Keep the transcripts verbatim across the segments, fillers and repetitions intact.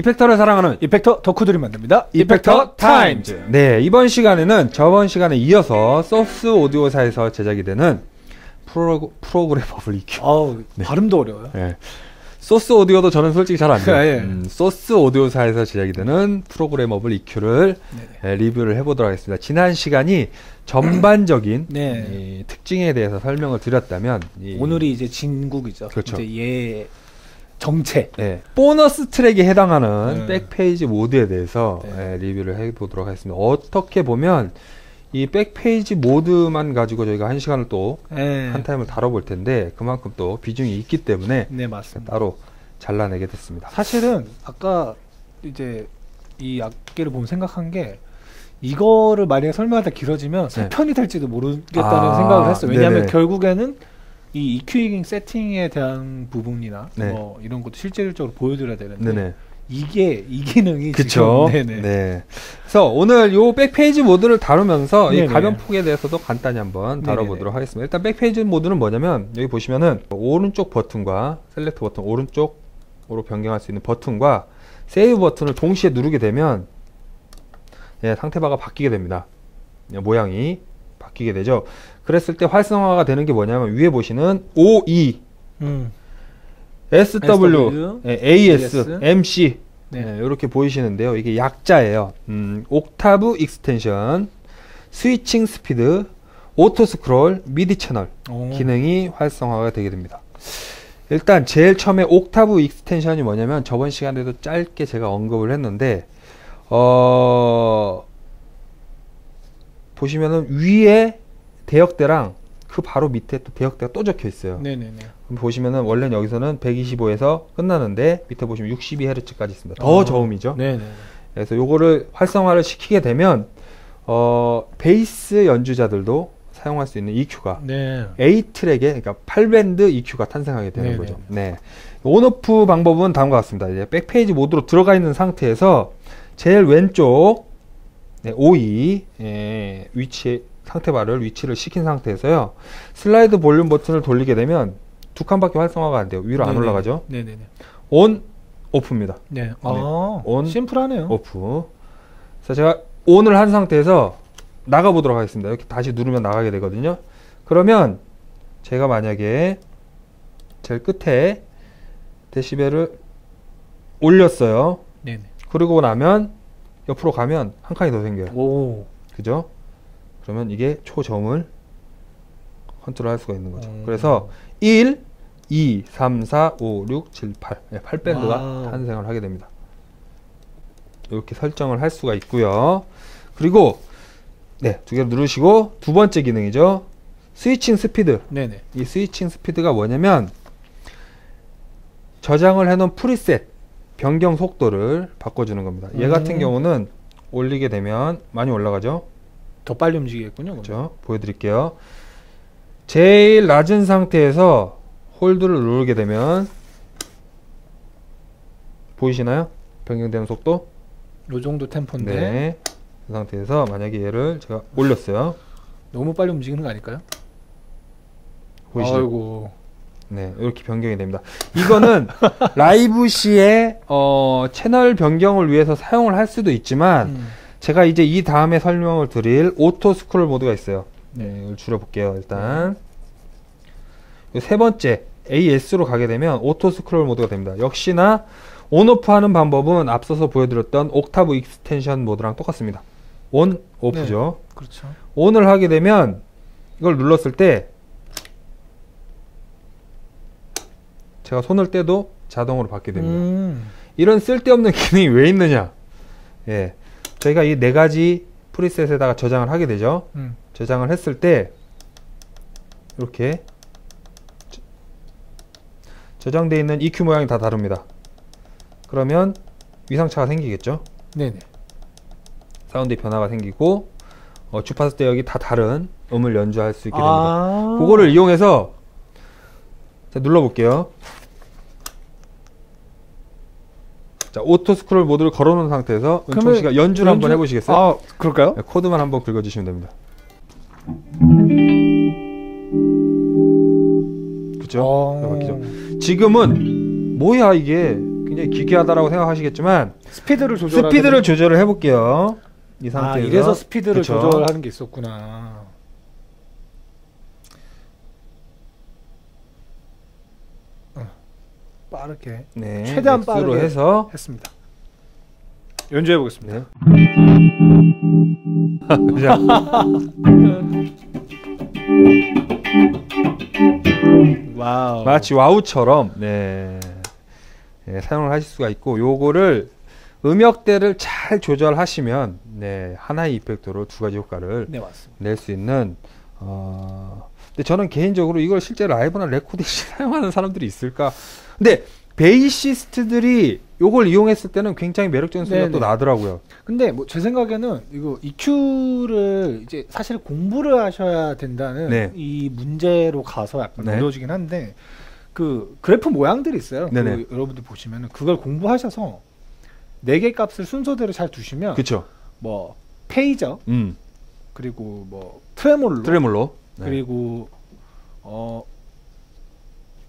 이펙터를 사랑하는 이펙터 덕후들이 만듭니다. 이펙터 타임즈. 네, 이번 시간에는 저번 시간에 이어서 소스 오디오사에서 제작이 되는 프로, 프로그래머블 이큐. 아우, 네. 발음도 어려워요. 네. 소스 오디오도 저는 솔직히 잘 안 돼요. 예. 음, 소스 오디오사에서 제작이 되는 프로그래머블 이큐를 네. 리뷰를 해보도록 하겠습니다. 지난 시간이 전반적인 네. 이 특징에 대해서 설명을 드렸다면 이 오늘이 이제 진국이죠. 그렇죠. 이제 예. 정체. 네. 보너스 트랙에 해당하는 네. 백페이지 모드에 대해서 네. 예, 리뷰를 해보도록 하겠습니다. 어떻게 보면 이 백페이지 모드만 가지고 저희가 한 시간을 또 한 타임을 다뤄볼 텐데 그만큼 또 비중이 있기 때문에 네, 맞습니다. 따로 잘라내게 됐습니다. 사실은 아까 이제 이 악기를 보면 생각한 게 이거를 만약에 설명하다 길어지면 네. 세 편이 될지도 모르겠다는 아, 생각을 했어요. 왜냐하면 네네. 결국에는 이 이큐잉 세팅에 대한 부분이나 네. 뭐 이런 것도 실질적으로 보여드려야 되는데 네네. 이게 이 기능이 그쵸? 지금 네네. 네. 그래서 오늘 요 백페이지 모드를 다루면서 네네. 이 가변 폭에 대해서도 간단히 한번 다뤄보도록 네네. 하겠습니다. 일단 백페이지 모드는 뭐냐면 여기 보시면은 오른쪽 버튼과 셀렉트 버튼 오른쪽으로 변경할 수 있는 버튼과 세이브 버튼을 동시에 누르게 되면 예, 상태바가 바뀌게 됩니다. 예, 모양이 바뀌게 되죠. 그랬을 때 활성화가 되는 게 뭐냐면 위에 보시는 오이 음. 에스더블유, 에스더블유, 에이에스, 엠씨 네. 네, 이렇게 보이시는데요. 이게 약자예요. 음, 옥타브 익스텐션, 스위칭 스피드, 오토 스크롤, 미디 채널 오. 기능이 활성화가 되게 됩니다. 일단 제일 처음에 옥타브 익스텐션이 뭐냐면 저번 시간에도 짧게 제가 언급을 했는데 어... 보시면은 위에 대역대랑 그 바로 밑에 또 대역대가 또 적혀 있어요. 네네네. 그럼 보시면은 원래는 여기서는 백이십오에서 끝나는데 밑에 보시면 육십이 헤르츠까지 있습니다. 더 어. 저음이죠. 네네. 그래서 요거를 활성화를 시키게 되면 어 베이스 연주자들도 사용할 수 있는 이큐가 네. A 트랙에 그러니까 팔 밴드 이큐가 탄생하게 되는 네네. 거죠. 네. 온오프 방법은 다음과 같습니다. 이제 백페이지 모드로 들어가 있는 상태에서 제일 왼쪽 네, 오이 예, 위치에 상태바를 위치를 시킨 상태에서요 슬라이드 볼륨 버튼을 돌리게 되면 두 칸밖에 활성화가 안 돼요. 위로 네네. 안 올라가죠. 네네네. 온, 오프입니다. 네. 아, 온, 심플하네요. 오프. 자, 제가 온을 한 상태에서 나가보도록 하겠습니다. 이렇게 다시 누르면 나가게 되거든요. 그러면 제가 만약에 제일 끝에 데시벨을 올렸어요. 네네. 그러고 나면 옆으로 가면 한 칸이 더 생겨요. 오. 그죠? 그러면 이게 초저음을 컨트롤 할 수가 있는 거죠. 음. 그래서 일, 이, 삼, 사, 오, 육, 칠, 팔 네, 팔 밴드가 탄생을 하게 됩니다. 이렇게 설정을 할 수가 있고요. 그리고 네, 두 개를 누르시고 두 번째 기능이죠. 스위칭 스피드. 네네. 이 스위칭 스피드가 뭐냐면 저장을 해놓은 프리셋 변경 속도를 바꿔주는 겁니다. 음. 얘 같은 경우는 올리게 되면 많이 올라가죠. 더 빨리 움직이겠군요. 그렇죠. 그러면. 보여드릴게요. 제일 낮은 상태에서 홀드를 누르게 되면 보이시나요? 변경되는 속도? 요 정도 템포인데 네. 그 상태에서 만약에 얘를 제가 올렸어요. 너무 빨리 움직이는 거 아닐까요? 보이시죠? 아이고. 네, 이렇게 변경이 됩니다. 이거는 라이브 시에 어, 채널 변경을 위해서 사용을 할 수도 있지만 음. 제가 이제 이 다음에 설명을 드릴 오토 스크롤 모드가 있어요. 네, 이걸 줄여볼게요. 일단 네. 세 번째 에이에스로 가게 되면 오토 스크롤 모드가 됩니다. 역시나 온오프 하는 방법은 앞서서 보여드렸던 옥타브 익스텐션 모드랑 똑같습니다. 온, 오프죠. 네, 그렇죠. 온을 하게 되면 이걸 눌렀을 때 제가 손을 떼도 자동으로 받게 됩니다. 음. 이런 쓸데없는 기능이 왜 있느냐. 예. 저희가 이 네 가지 프리셋에다가 저장을 하게 되죠. 음. 저장을 했을 때 이렇게 저장되어 있는 이큐 모양이 다 다릅니다. 그러면 위상차가 생기겠죠. 네네. 사운드의 변화가 생기고 어, 주파수 대역이 다 다른 음을 연주할 수 있게 아 됩니다. 그거를 이용해서 자, 눌러볼게요. 자, 오토 스크롤 모드를 걸어놓은 상태에서 은총 씨가 연주를 연주? 한번 해보시겠어요? 아, 그럴까요? 네, 코드만 한번 긁어주시면 됩니다. 그쵸? 아 지금은 뭐야 이게 굉장히 기괴하다라고 생각하시겠지만 스피드를 조절 스피드를 조절을 해볼게요. 이 상태에서. 아, 이래서 스피드를 그쵸? 조절하는 게 있었구나. 어, 빠르게 네, 최대한 빠르게 해서 했습니다. 연주해 보겠습니다. 와우. 마치 와우처럼 네. 네, 사용을 하실 수가 있고, 요거를 음역대를 잘 조절하시면 네, 하나의 이펙터로 두 가지 효과를 네, 낼 수 있는 어... 근데 저는 개인적으로 이걸 실제 라이브나 레코딩 사용하는 사람들이 있을까? 근데 베이시스트들이 요걸 이용했을 때는 굉장히 매력적인 소리가 네네. 또 나더라고요. 근데 뭐 제 생각에는 이거 이큐를 이제 사실 공부를 하셔야 된다는 네. 이 문제로 가서 약간 무너지긴 네. 한데 그 그래프 모양들이 있어요. 그 여러분들 보시면은 그걸 공부하셔서 네 개 값을 순서대로 잘 두시면 그쵸. 뭐 페이저 음. 그리고 뭐 트레몰로 트레몰로 네. 그리고 어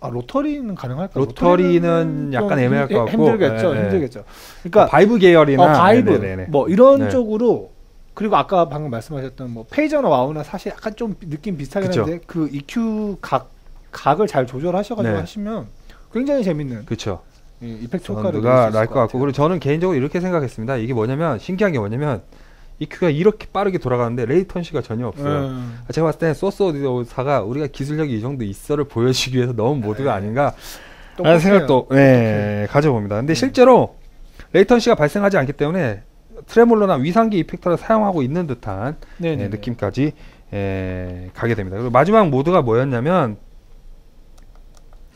아, 로터리는 가능할까요? 로터리는, 로터리는 약간 애매할 것 같고 힘들겠죠, 네네. 힘들겠죠. 그러니까 어, 바이브 계열이나 어, 바이브 네네네. 뭐 이런 네네. 쪽으로 그리고 아까 방금 말씀하셨던 뭐 페이저나 와우나 사실 약간 좀 느낌 비슷하긴 그쵸. 한데 그 이큐 각 각을 잘 조절하셔가지고 네. 하시면 굉장히 재밌는 그렇죠. 예, 이펙트 효과를 누가 날 것 같고 그리고 저는 개인적으로 이렇게 생각했습니다. 이게 뭐냐면 신기한 게 뭐냐면 이큐가 이렇게 빠르게 돌아가는데 레이턴시가 전혀 없어요. 음. 제가 봤을 때 소스 오디오사가 우리가 기술력이 이 정도 있어를 보여주기 위해서 넣은 모드가 아닌가 라는 생각도 네, 가져봅니다. 근데 음. 실제로 레이턴시가 발생하지 않기 때문에 트레몰로나 위상기 이펙터를 사용하고 있는 듯한 네, 느낌까지 에, 가게 됩니다. 그리고 마지막 모드가 뭐였냐면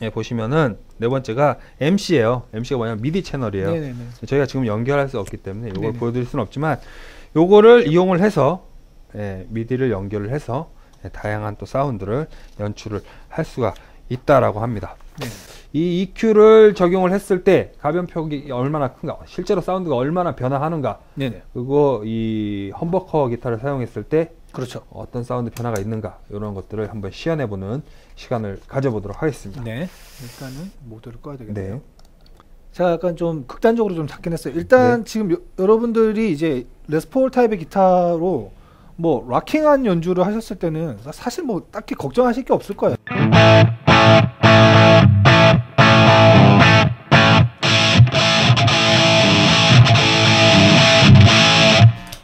예, 보시면은 네 번째가 엠씨예요. 엠씨가 뭐냐면 미디 채널이에요. 네네네. 저희가 지금 연결할 수 없기 때문에 이걸 네네. 보여드릴 수는 없지만 요거를 이용을 해서 예, 미디를 연결을 해서 예, 다양한 또 사운드를 연출을 할 수가 있다라고 합니다. 네. 이 이큐를 적용을 했을 때 가변 폭이 얼마나 큰가, 실제로 사운드가 얼마나 변화하는가, 네네. 그리고 이 험버커 기타를 사용했을 때 그렇죠. 어떤 사운드 변화가 있는가 이런 것들을 한번 시연해보는 시간을 가져보도록 하겠습니다. 네, 일단은 모드를 꺼야 되겠네요. 네. 제가 약간 좀 극단적으로 좀 잡긴 했어요. 일단 네. 지금 여, 여러분들이 이제 레스폴 타입의 기타로 뭐 락킹한 연주를 하셨을 때는 사실 뭐 딱히 걱정하실 게 없을 거예요.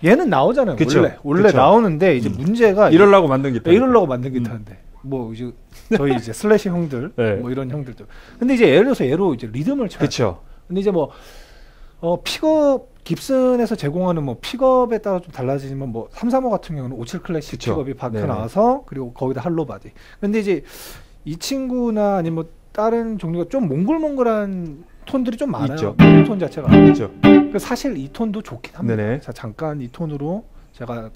얘는 나오잖아요. 그쵸, 원래 원래 그쵸. 나오는데 이제 음. 문제가 이럴라고 만든 기타, 이럴라고 만든 기타인데 음. 뭐 이제 저희 이제 슬래시 형들 네. 뭐 이런 형들도. 근데 이제 예를 들어서 얘로 이제 리듬을 쳐요. 그렇죠. 근데 이제 뭐 어, 픽업 깁슨에서 제공하는 뭐 픽업에 따라 좀 달라지지만 뭐 삼삼오 같은 경우는 오칠 클래식 그쵸. 픽업이 박혀 나와서 그리고 거기다 할로 바디. 근데 이제 이 친구나 아니면 뭐 다른 종류가 좀 몽글몽글한 톤들이 좀 많아요. 있죠. 톤 자체가. 있죠. 그 사실 이 톤도 좋긴 합니다. 네네. 자, 잠깐 이 톤으로 제가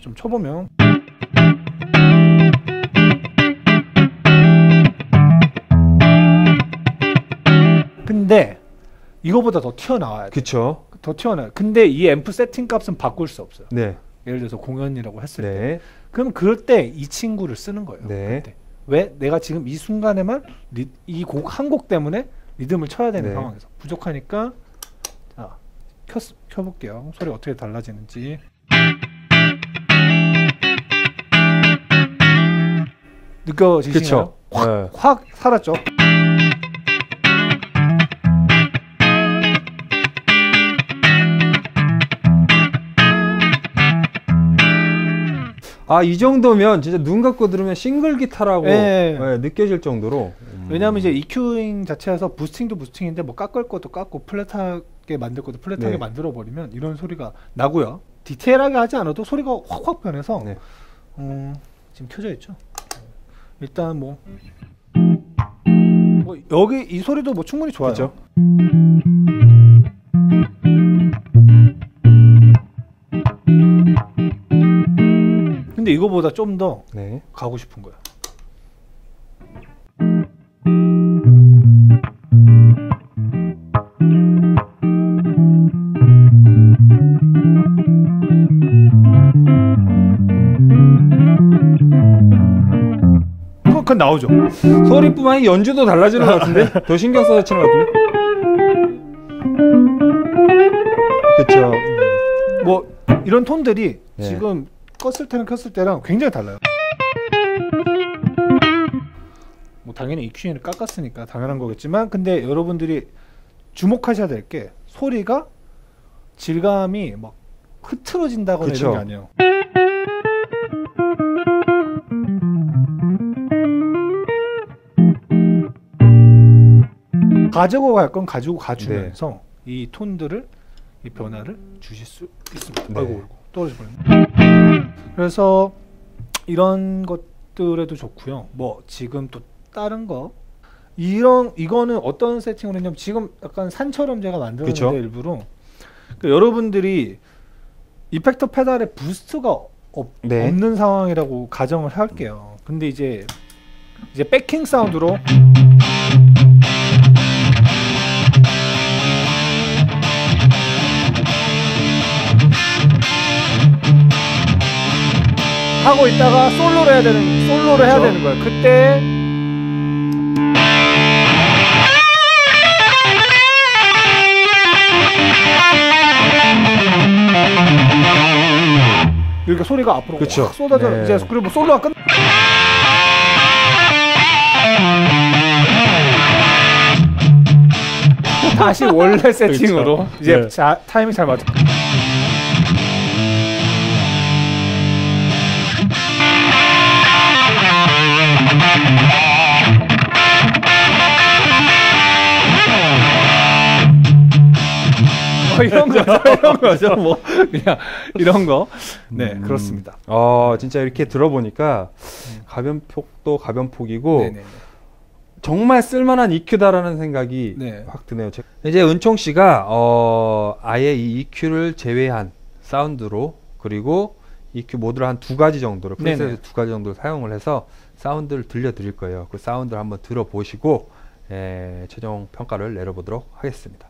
좀 쳐보면 근데 이거보다 더 튀어나와야 돼요. 더 튀어나와요. 근데 이 앰프 세팅 값은 바꿀 수 없어요. 네. 예를 들어서 공연이라고 했을 네. 때 그럼 그럴 때 이 친구를 쓰는 거예요. 네. 그때. 왜? 내가 지금 이 순간에만 이 곡 한 곡 때문에 리듬을 쳐야 되는 네. 상황에서 부족하니까 자, 켜, 켜볼게요. 소리가 어떻게 달라지는지. 느껴지시나요? 확, 네. 확 살았죠? 아, 이 정도면 진짜 눈 감고 들으면 싱글 기타라고 네. 네, 느껴질 정도로 음. 왜냐하면 이제 이큐잉 자체에서 부스팅도 부스팅인데 뭐 깎을 것도 깎고 플랫하게 만들 것도 플랫하게 네. 만들어 버리면 이런 소리가 나고요. 디테일하게 하지 않아도 소리가 확확 변해서 네. 음, 지금 켜져 있죠. 일단 뭐, 뭐 여기 이 소리도 뭐 충분히 좋아요. 그쵸? 근데 이거보다 좀 더 네. 가고 싶은 거야. 그건, 그건 나오죠. 소리뿐만이 연주도 달라지는 것 같은데? 더 신경 써서 치는 것 같은데? 맞죠. 음. 뭐 이런 톤들이 예. 지금 껐을 때랑 켰을 때랑 굉장히 달라요. 뭐 당연히 이큐는 깎았으니까 당연한 거겠지만, 근데 여러분들이 주목하셔야 될 게 소리가 질감이 막 흐트러진다거나 그쵸. 이런 게 아니에요. 가지고 갈 건 가지고 가주면서 네. 이 톤들을 이 변화를 주실 수 있습니다. 네. 아이고, 아이고 떨어지버렸네. 그래서 이런 것들에도 좋고요. 뭐 지금 또 다른 거 이런 이거는 어떤 세팅을 했냐면 지금 약간 산처럼 제가 만들었는데 그쵸? 일부러 그러니까 여러분들이 이펙터 페달에 부스트가 없, 네. 없는 상황이라고 가정을 할게요. 근데 이제 이제 백킹 사운드로 하고 있다가 솔로를 해야 되는 솔로를 해야 되는 거예요. 그때 이렇게 소리가 앞으로 확 쏟아져. 네. 이제 그리고 솔로가 끝. 다시 원래 세팅으로 이제 네. 자, 타이밍 잘 맞춰. 이런 거죠, 이런 거죠. 뭐 그냥 이런 거. 네, 음. 그렇습니다. 어, 진짜 이렇게 들어보니까 음. 가변폭도 가변폭이고 네네네. 정말 쓸만한 이큐다라는 생각이 네. 확 드네요. 이제 은총 씨가 어, 아예 이 이큐를 제외한 사운드로 그리고 이큐 모드를 한 두 가지 정도를 프리셋에서 두 가지 정도를 사용을 해서 사운드를 들려드릴 거예요. 그 사운드를 한번 들어보시고 에, 최종 평가를 내려보도록 하겠습니다.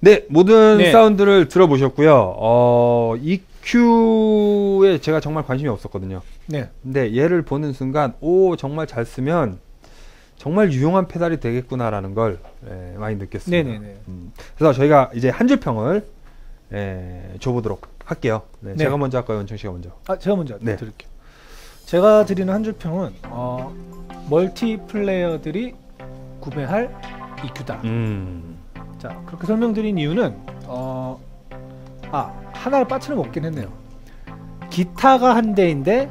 네, 모든 네. 사운드를 들어보셨고요. 어, 이큐에 제가 정말 관심이 없었거든요. 네. 근데 얘를 보는 순간 오, 정말 잘 쓰면 정말 유용한 페달이 되겠구나라는 걸 예, 많이 느꼈습니다. 네네네. 음, 그래서 저희가 이제 한 줄 평을 예, 줘보도록 할게요. 네, 네. 제가 먼저 할까요? 은총 씨가 먼저. 아, 제가 먼저 네. 드릴게요. 제가 드리는 한 줄 평은 어, 멀티플레이어들이 구매할 이큐다. 음. 자, 그렇게 설명드린 이유는 어, 아 하나를 빠트려 먹긴 했네요. 기타가 한 대인데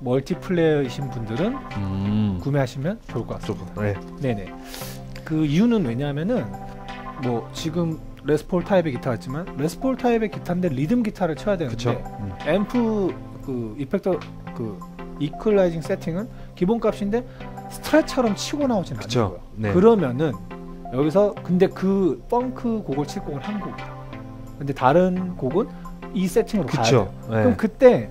멀티플레이어이신 분들은 음. 구매하시면 좋을 것 같습니다. 네. 네네. 그 이유는 왜냐하면은 뭐 지금 레스폴 타입의 기타 같지만 레스폴 타입의 기타인데 리듬 기타를 쳐야 되는데 음. 앰프 그 이펙터 그 이퀄라이징 세팅은 기본값인데 스트랩처럼 치고 나오진 않는 거예요. 네. 그러면은 여기서 근데 그 펑크 곡을 칠 곡은 한 곡이다. 근데 다른 곡은 이 세팅으로 가야 돼요. 네. 그럼 그때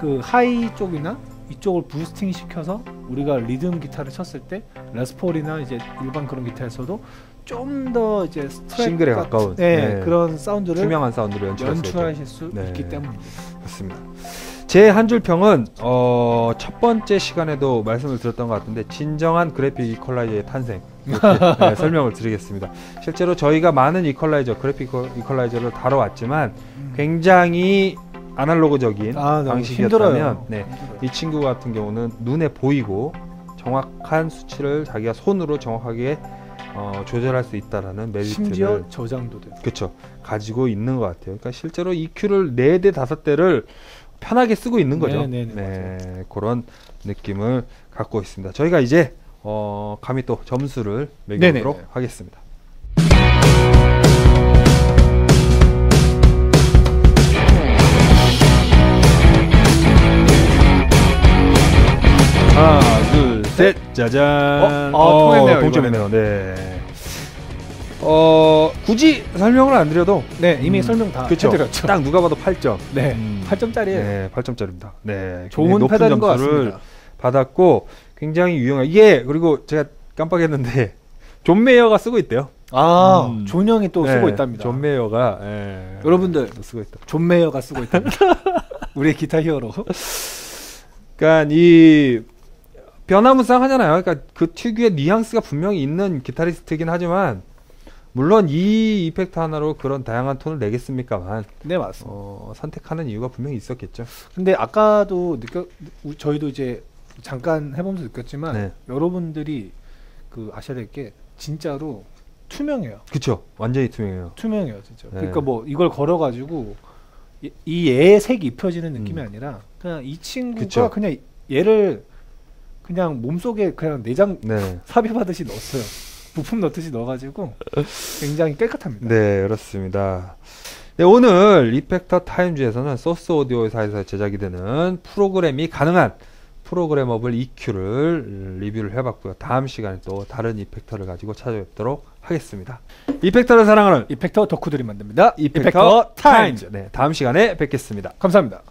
그 하이 쪽이나 이쪽을 부스팅 시켜서 우리가 리듬 기타를 쳤을 때 레스폴이나 이제 일반 그런 기타에서도 좀 더 이제 싱글에 가까운 네, 네. 그런 사운드를 투명한 사운드로 연출하실 수 네. 있기 때문입니다. 맞습니다. 제 한 줄 평은 어, 첫 번째 시간에도 말씀을 드렸던 것 같은데 진정한 그래픽 이퀄라이저의 탄생 네, 설명을 드리겠습니다. 실제로 저희가 많은 이퀄라이저, 그래픽 이퀄라이저를 다뤄왔지만 굉장히 아날로그적인 아, 방식이었다면 네, 이 친구 같은 경우는 눈에 보이고 정확한 수치를 자기가 손으로 정확하게 어, 조절할 수 있다라는 메리트를 심지어 저장도 돼요. 그렇죠. 가지고 있는 것 같아요. 그러니까 실제로 이큐를 네 대 다섯 대를 편하게 쓰고 있는 거죠. 네네네, 네, 그런 느낌을 갖고 있습니다. 저희가 이제 어, 감히 또 점수를 매겨보도록 네네네. 하겠습니다. 하나, 둘, 셋, 짜잔. 어? 아, 어, 통했네요. 동점이네요. 네. 어, 굳이 설명을 안 드려도 네, 이미 음, 설명 다 그쵸? 해드렸죠. 딱 누가 봐도 팔 점. 네, 음, 팔 점짜리예요. 네, 팔 점짜리입니다. 네, 좋은 페달인 것 같습니다. 받았고 굉장히 유용해요. 이게 그리고 제가 깜빡했는데 존 메이어가 쓰고 있대요. 아, 음. 존 형이 또 네, 쓰고 있답니다. 존 메이어가 네, 여러분들 쓰고 있다. 존 메이어가 쓰고 있답니다. 우리의 기타 히어로. 그러니까 이 변화무쌍하잖아요. 그러니까 그 특유의 뉘앙스가 분명히 있는 기타리스트이긴 하지만 물론 이 이펙트 하나로 그런 다양한 톤을 내겠습니까만 네 맞습니다. 어, 선택하는 이유가 분명히 있었겠죠. 근데 아까도 느껴 저희도 이제 잠깐 해보면서 느꼈지만 네. 여러분들이 그 아셔야 될 게 진짜로 투명해요. 그쵸. 완전히 투명해요. 투명해요 진짜. 네. 그러니까 뭐 이걸 걸어가지고 이 얘의 색이 입혀지는 느낌이 음. 아니라 그냥 이 친구가 그쵸. 그냥 얘를 그냥 몸속에 그냥 내장 네. 삽입하듯이 넣었어요. 부품 넣듯이 넣어가지고 굉장히 깨끗합니다. 네 그렇습니다. 네, 오늘 이펙터 타임즈에서는 소스 오디오 회사에서 제작이 되는 프로그램이 가능한 프로그래머블 이큐를 리뷰를 해봤고요. 다음 시간에 또 다른 이펙터를 가지고 찾아뵙도록 하겠습니다. 이펙터를 사랑하는 이펙터 덕후들이 만듭니다. 이펙터, 이펙터 타임즈. 네, 다음 시간에 뵙겠습니다. 감사합니다.